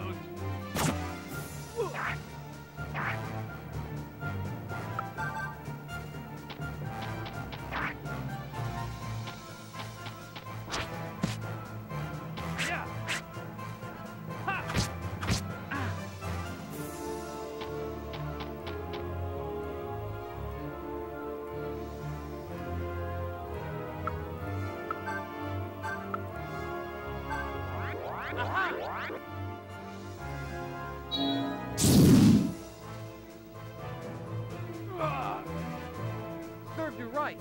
goes. Served you right.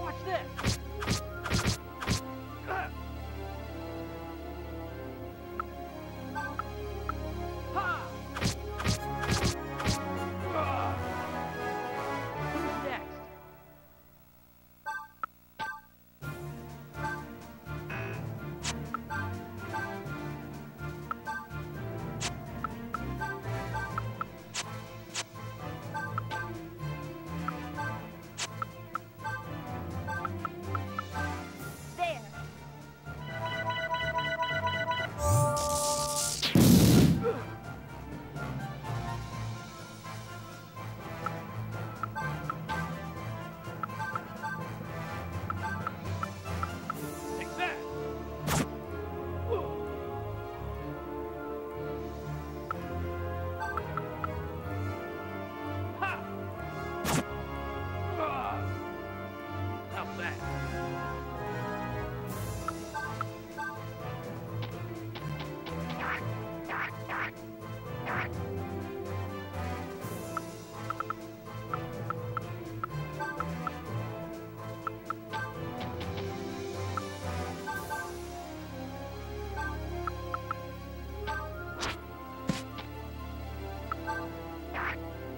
Watch this.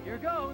Here goes.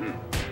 That's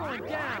all you got?